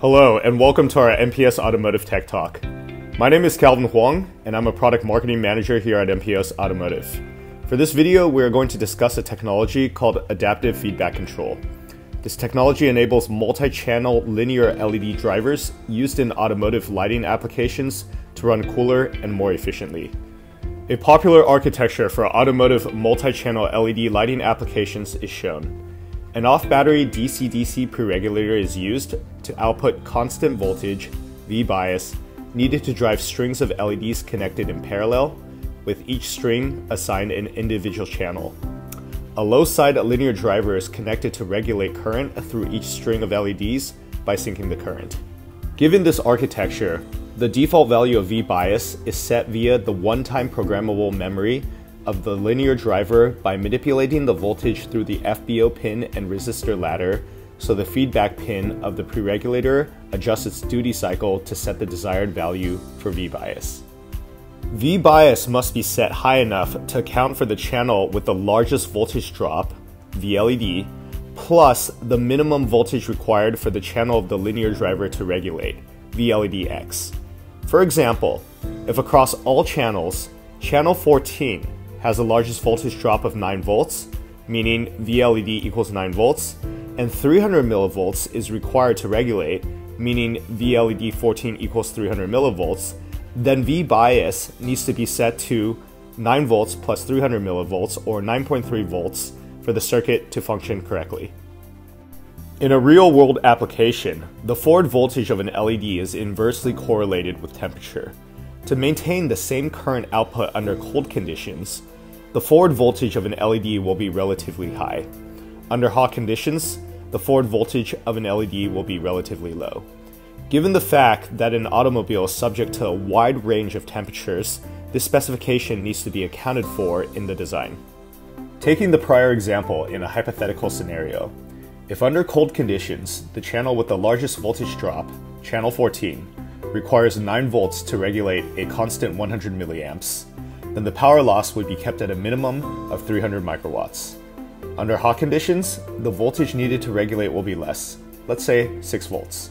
Hello, and welcome to our MPS Automotive Tech Talk. My name is Calvin Huang, and I'm a product marketing manager here at MPS Automotive. For this video, we are going to discuss a technology called Adaptive Feedback Control. This technology enables multi-channel linear LED drivers used in automotive lighting applications to run cooler and more efficiently. A popular architecture for automotive multi-channel LED lighting applications is shown. An off-battery DC-DC preregulator is used to output constant voltage, V-bias, needed to drive strings of LEDs connected in parallel, with each string assigned an individual channel. A low-side linear driver is connected to regulate current through each string of LEDs by syncing the current. Given this architecture, the default value of V-bias is set via the one-time programmable memory of the linear driver by manipulating the voltage through the FBO pin and resistor ladder, so the feedback pin of the preregulator adjusts its duty cycle to set the desired value for V-bias. V-bias must be set high enough to account for the channel with the largest voltage drop, VLED, plus the minimum voltage required for the channel of the linear driver to regulate, VLEDX. For example, if across all channels, channel 14 has the largest voltage drop of 9 volts, meaning VLED equals 9 volts, and 300 millivolts is required to regulate, meaning VLED 14 equals 300 millivolts, then V-bias needs to be set to 9 volts plus 300 millivolts, or 9.3 volts, for the circuit to function correctly. In a real-world application, the forward voltage of an LED is inversely correlated with temperature. To maintain the same current output under cold conditions, the forward voltage of an LED will be relatively high. Under hot conditions, the forward voltage of an LED will be relatively low. Given the fact that an automobile is subject to a wide range of temperatures, this specification needs to be accounted for in the design. Taking the prior example in a hypothetical scenario, if under cold conditions, the channel with the largest voltage drop, channel 14, requires 9 volts to regulate a constant 100 milliamps, then the power loss would be kept at a minimum of 300 microwatts. Under hot conditions, the voltage needed to regulate will be less, let's say 6 volts.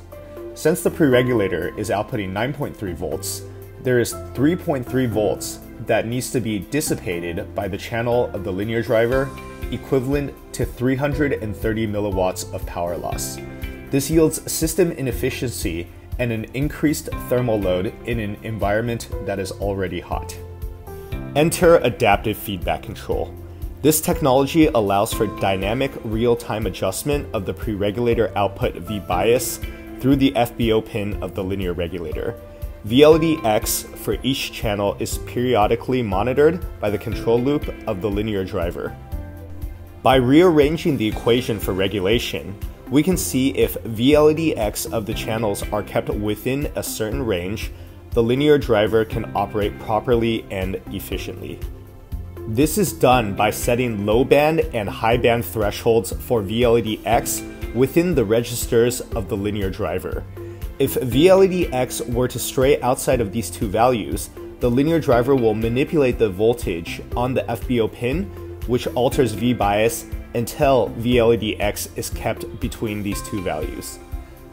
Since the preregulator is outputting 9.3 volts, there is 3.3 volts that needs to be dissipated by the channel of the linear driver, equivalent to 330 milliwatts of power loss. This yields system inefficiency and an increased thermal load in an environment that is already hot. Enter Adaptive Feedback Control. This technology allows for dynamic real-time adjustment of the preregulator output V-bias through the FBO pin of the linear regulator. VLEDX for each channel is periodically monitored by the control loop of the linear driver. By rearranging the equation for regulation, we can see if VLEDX of the channels are kept within a certain range, the linear driver can operate properly and efficiently. This is done by setting low band and high band thresholds for VLEDX within the registers of the linear driver. If VLEDX were to stray outside of these two values, the linear driver will manipulate the voltage on the FBO pin, which alters V-bias until VLEDX is kept between these two values.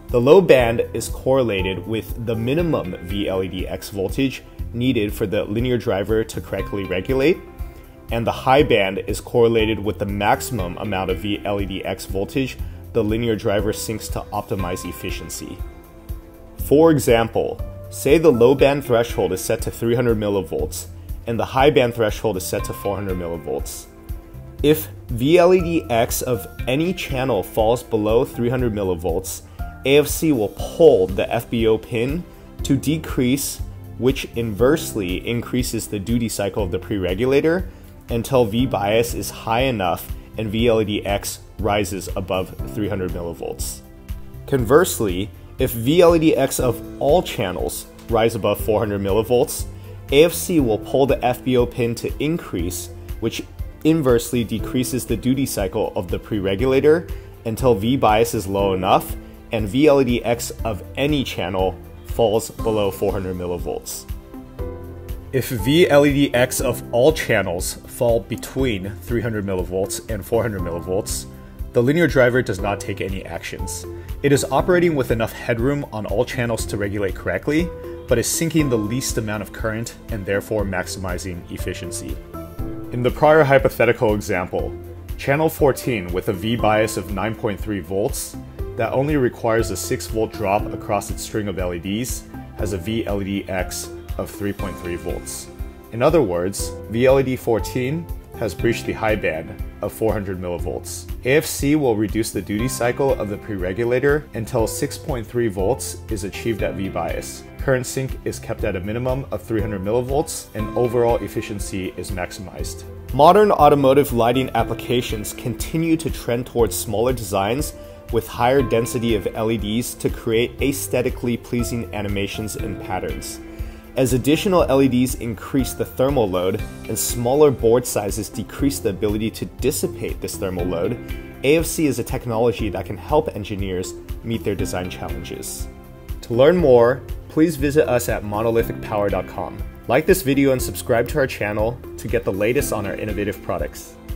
The low band is correlated with the minimum VLEDX voltage needed for the linear driver to correctly regulate, and the high band is correlated with the maximum amount of VLEDX voltage the linear driver syncs to optimize efficiency. For example, say the low band threshold is set to 300 millivolts, and the high band threshold is set to 400 millivolts. If VLEDX of any channel falls below 300 millivolts, AFC will pull the FBO pin to decrease, which inversely increases the duty cycle of the preregulator until V-bias is high enough and VLEDX rises above 300 millivolts. Conversely, if VLEDX of all channels rise above 400 millivolts, AFC will pull the FBO pin to increase, which inversely decreases the duty cycle of the preregulator until V-bias is low enough and VLEDX of any channel falls below 400 millivolts. If VLEDX of all channels fall between 300 millivolts and 400 millivolts, the linear driver does not take any actions. It is operating with enough headroom on all channels to regulate correctly, but is sinking the least amount of current and therefore maximizing efficiency. In the prior hypothetical example, channel 14 with a V bias of 9.3 volts that only requires a 6 volt drop across its string of LEDs has a VLEDX of 3.3 volts. In other words, VLED 14 has breached the high band of 400 millivolts. AFC will reduce the duty cycle of the pre-regulator until 6.3 volts is achieved at V bias. Current sink is kept at a minimum of 300 millivolts and overall efficiency is maximized. Modern automotive lighting applications continue to trend towards smaller designs with higher density of LEDs to create aesthetically pleasing animations and patterns. As additional LEDs increase the thermal load and smaller board sizes decrease the ability to dissipate this thermal load, AFC is a technology that can help engineers meet their design challenges. To learn more, please visit us at monolithicpower.com. Like this video and subscribe to our channel to get the latest on our innovative products.